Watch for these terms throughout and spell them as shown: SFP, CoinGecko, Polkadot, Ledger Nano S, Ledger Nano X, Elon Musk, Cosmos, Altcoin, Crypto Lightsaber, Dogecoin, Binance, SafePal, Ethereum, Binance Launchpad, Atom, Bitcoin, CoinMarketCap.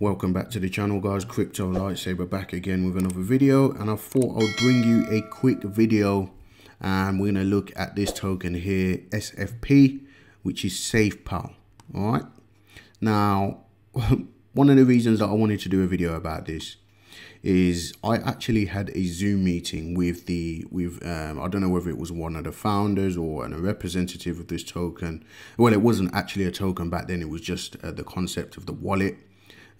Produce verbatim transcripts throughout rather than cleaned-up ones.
Welcome back to the channel, guys. Crypto Lightsaber back again with another video, and I thought I'd bring you a quick video, and we're going to look at this token here, S F P, which is SafePal. All right, now one of the reasons that I wanted to do a video about this is I actually had a Zoom meeting with the with um, I don't know whether it was one of the founders or a representative of this token. Well, it wasn't actually a token back then, it was just uh, the concept of the wallet.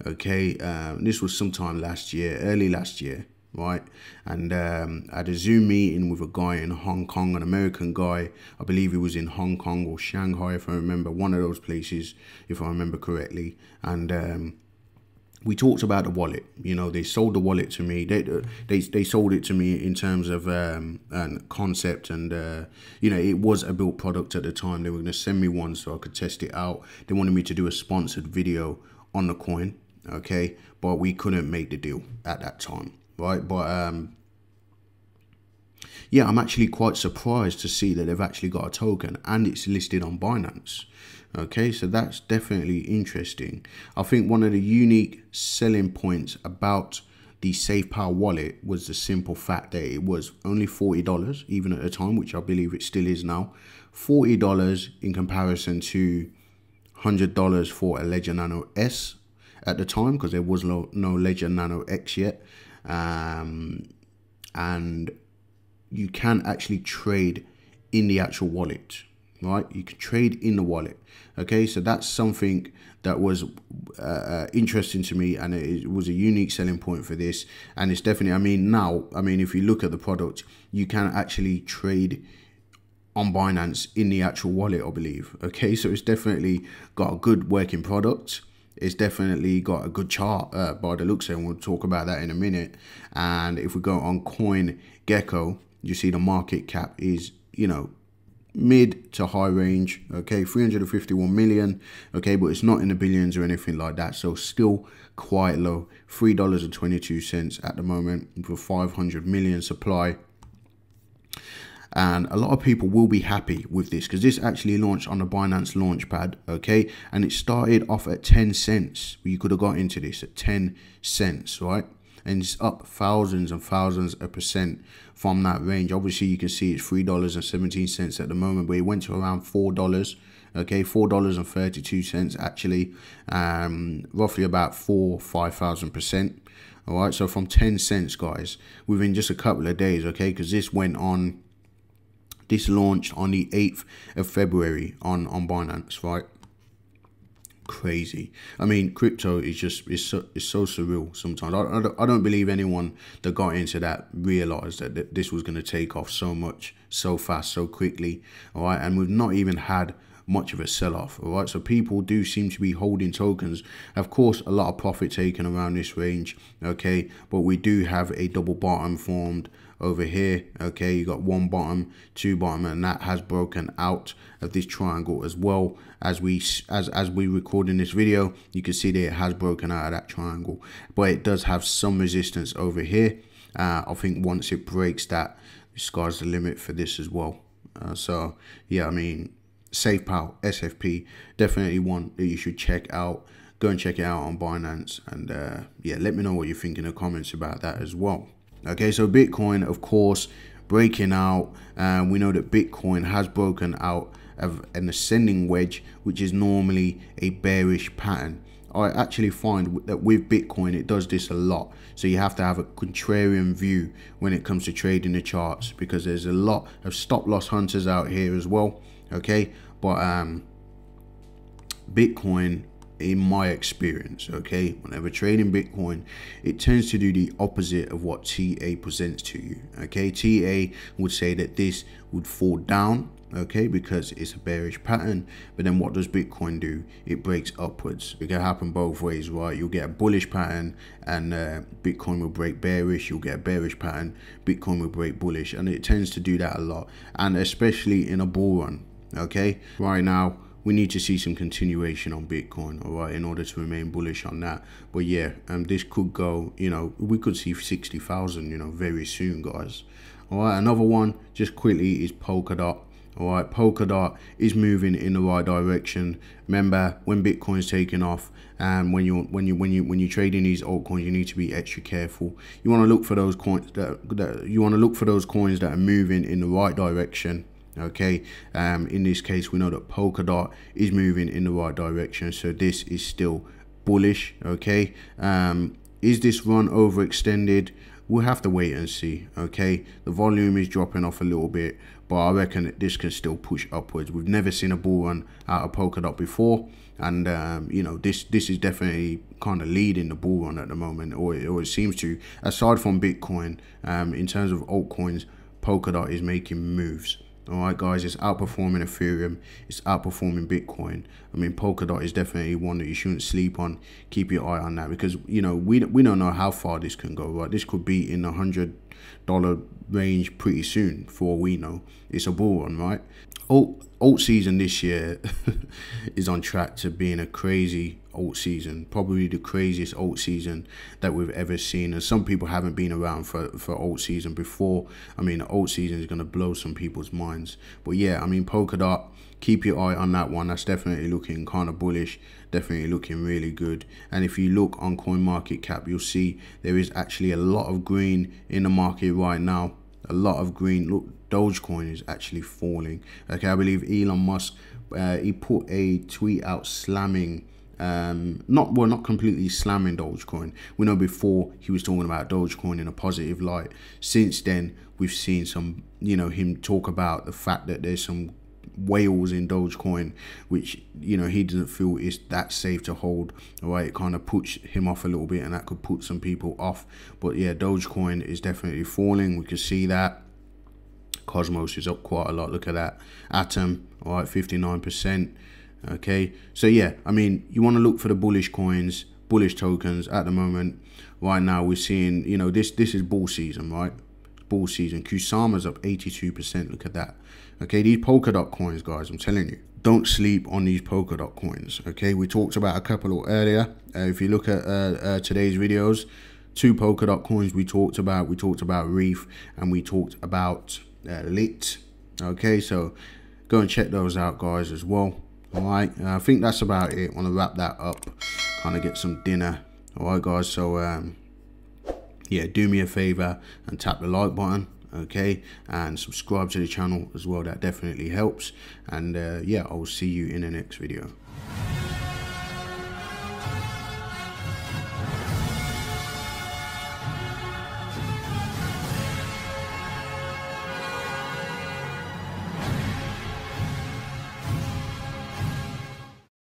Okay, um, this was sometime last year, early last year, right? And um, I had a Zoom meeting with a guy in Hong Kong, an American guy. I believe he was in Hong Kong or Shanghai, if I remember, one of those places, if I remember correctly. And um, we talked about the wallet. You know, they sold the wallet to me. They they, they sold it to me in terms of um, and concept, and uh, you know, it was a built product at the time. They were going to send me one so I could test it out. They wanted me to do a sponsored video on the coin. Okay, but we couldn't make the deal at that time, right? But um yeah, I'm actually quite surprised to see that they've actually got a token and it's listed on Binance. Okay, so that's definitely interesting. I think one of the unique selling points about the SafePal wallet was the simple fact that it was only forty dollars even at the time, which I believe it still is now. forty dollars in comparison to one hundred dollars for a Ledger Nano S at the time, because there was no, no Ledger Nano X yet. Um, and you can actually trade in the actual wallet, right? You can trade in the wallet. Okay, so that's something that was uh, interesting to me, and it was a unique selling point for this. And it's definitely, I mean, now, I mean, if you look at the product, you can actually trade on Binance in the actual wallet, I believe. Okay, so it's definitely got a good working product. It's definitely got a good chart uh, by the looks of it, and we'll talk about that in a minute. And if we go on CoinGecko, you see the market cap is, you know, mid to high range. Okay, three hundred fifty-one million. Okay, but it's not in the billions or anything like that, so still quite low. three dollars and twenty-two cents at the moment for five hundred million supply. And a lot of people will be happy with this, because this actually launched on the Binance Launchpad, okay? And it started off at ten cents. You could have got into this at ten cents, right? And it's up thousands and thousands of percent from that range. Obviously, you can see it's three dollars and seventeen cents at the moment, but it went to around four dollars, okay? four dollars and thirty-two cents, actually, um, roughly about four, five thousand percent, all right? So from ten cents, guys, within just a couple of days, okay? Because this went on... This launched on the eighth of February on, on Binance, right? Crazy. I mean, crypto is just, it's so, it's so surreal sometimes. I, I, don't, I don't believe anyone that got into that realized that, that this was going to take off so much, so fast, so quickly, all right? And we've not even had much of a sell-off, all right? So people do seem to be holding tokens. Of course, a lot of profit taken around this range, okay? But we do have a double bottom formed over here, okay? You got one bottom, two bottom, and that has broken out of this triangle as well. As we as as we record in this video, you can see that it has broken out of that triangle, but it does have some resistance over here. uh I think once it breaks that, the sky's the limit for this as well. Uh, so yeah, I mean, SafePal S F P, definitely one that you should check out. Go and check it out on Binance, and uh yeah, let me know what you think in the comments about that as well. Okay, so Bitcoin, of course, breaking out. Um, we know that Bitcoin has broken out of an ascending wedge, which is normally a bearish pattern. I actually find that with Bitcoin, it does this a lot. So you have to have a contrarian view when it comes to trading the charts, because there's a lot of stop loss hunters out here as well. Okay, but um, Bitcoin, in my experience, okay, whenever trading Bitcoin, it tends to do the opposite of what T A presents to you. Okay, T A would say that this would fall down, okay, because it's a bearish pattern. But then what does Bitcoin do? It breaks upwards. It can happen both ways, right? You'll get a bullish pattern and uh, Bitcoin will break bearish. You'll get a bearish pattern, Bitcoin will break bullish, and it tends to do that a lot, and especially in a bull run. Okay, right now we need to see some continuation on Bitcoin, all right, in order to remain bullish on that. But yeah, um, this could go, you know, we could see sixty thousand, you know, very soon, guys. All right, another one, just quickly, is Polkadot. All right, Polkadot is moving in the right direction. Remember, when Bitcoin's taking off, and when you when you when you when you trade in these altcoins, you need to be extra careful. You want to look for those coins that, that you want to look for those coins that are moving in the right direction. Okay, um, in this case, we know that Polkadot is moving in the right direction, so this is still bullish. Okay, um, is this run overextended? We'll have to wait and see. Okay, the volume is dropping off a little bit, but I reckon that this can still push upwards. We've never seen a bull run out of Polkadot before, and um, you know, this this is definitely kind of leading the bull run at the moment, or it, or it seems to. Aside from Bitcoin, um, in terms of altcoins, Polkadot is making moves. All right, guys, it's outperforming Ethereum, it's outperforming Bitcoin. I mean, Polkadot is definitely one that you shouldn't sleep on. Keep your eye on that, because, you know, we we don't know how far this can go, right? This could be in the hundred dollar range pretty soon, for all we know. It's a bull run, right? Alt alt season this year is on track to being a crazy alt season, probably the craziest alt season that we've ever seen. And some people haven't been around for for alt season before. I mean, the alt season is going to blow some people's minds. But yeah, I mean, Polkadot, keep your eye on that one. That's definitely looking kind of bullish, definitely looking really good. And if you look on CoinMarketCap, you'll see there is actually a lot of green in the market right now. A lot of green. Look, Dogecoin is actually falling. Okay, I believe Elon Musk, uh, he put a tweet out slamming, um, not well, not completely slamming Dogecoin. We know before he was talking about Dogecoin in a positive light. Since then, we've seen some, you know, him talk about the fact that there's some whales in Dogecoin, which, you know, he doesn't feel is that safe to hold. All right, it kind of puts him off a little bit, and that could put some people off. But yeah, Dogecoin is definitely falling. We can see that. Cosmos is up quite a lot. Look at that. Atom, all right, fifty-nine percent. Okay, so yeah, I mean, you want to look for the bullish coins, bullish tokens at the moment. Right now, we're seeing, you know, this this is bull season, right? Bull season. Kusama's up eighty-two percent. Look at that. Okay, these Polkadot coins, guys, I'm telling you, don't sleep on these Polkadot coins. Okay, we talked about a couple earlier. Uh, if you look at uh, uh, today's videos, two Polkadot coins we talked about. We talked about Reef, and we talked about uh, Lit. Okay, so go and check those out, guys, as well. All right, uh, I think that's about it. Want to wrap that up, kind of get some dinner. All right, guys, so um yeah, do me a favor and tap the like button, okay, and subscribe to the channel as well. That definitely helps. And uh, yeah, I'll see you in the next video.